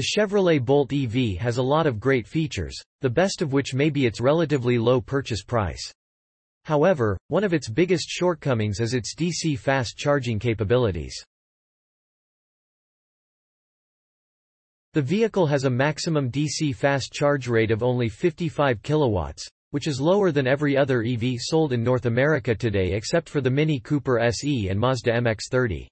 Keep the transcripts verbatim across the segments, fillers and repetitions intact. The Chevrolet Bolt E V has a lot of great features, the best of which may be its relatively low purchase price. However, one of its biggest shortcomings is its D C fast charging capabilities. The vehicle has a maximum D C fast charge rate of only fifty-five kilowatts, which is lower than every other E V sold in North America today except for the Mini Cooper S E and Mazda M X thirty.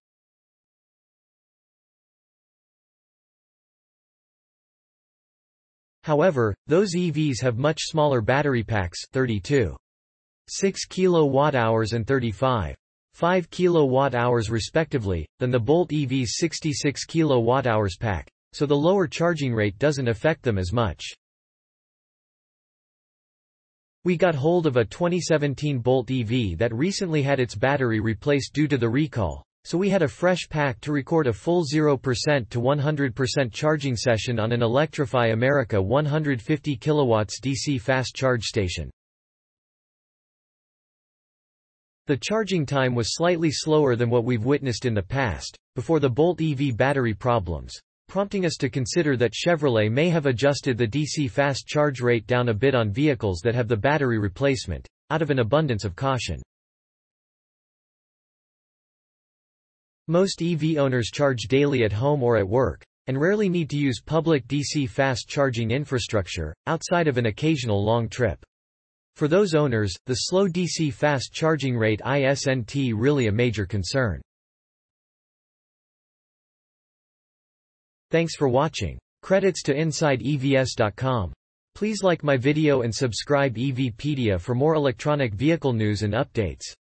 However, those E Vs have much smaller battery packs, thirty-two point six kilowatt hours and thirty-five point five kilowatt hours respectively, than the Bolt E V's sixty-six kilowatt hours pack, so the lower charging rate doesn't affect them as much. We got hold of a twenty seventeen Bolt E V that recently had its battery replaced due to the recall, so we had a fresh pack to record a full zero percent to one hundred percent charging session on an Electrify America one hundred fifty kilowatt D C fast charge station. The charging time was slightly slower than what we've witnessed in the past, before the Bolt E V battery problems, prompting us to consider that Chevrolet may have adjusted the D C fast charge rate down a bit on vehicles that have the battery replacement, out of an abundance of caution. Most E V owners charge daily at home or at work, and rarely need to use public D C fast charging infrastructure, outside of an occasional long trip. For those owners, the slow D C fast charging rate isn't really a major concern. Thanks for watching. Credits to Inside E Vs dot com. Please like my video and subscribe EVpedia for more electronic vehicle news and updates.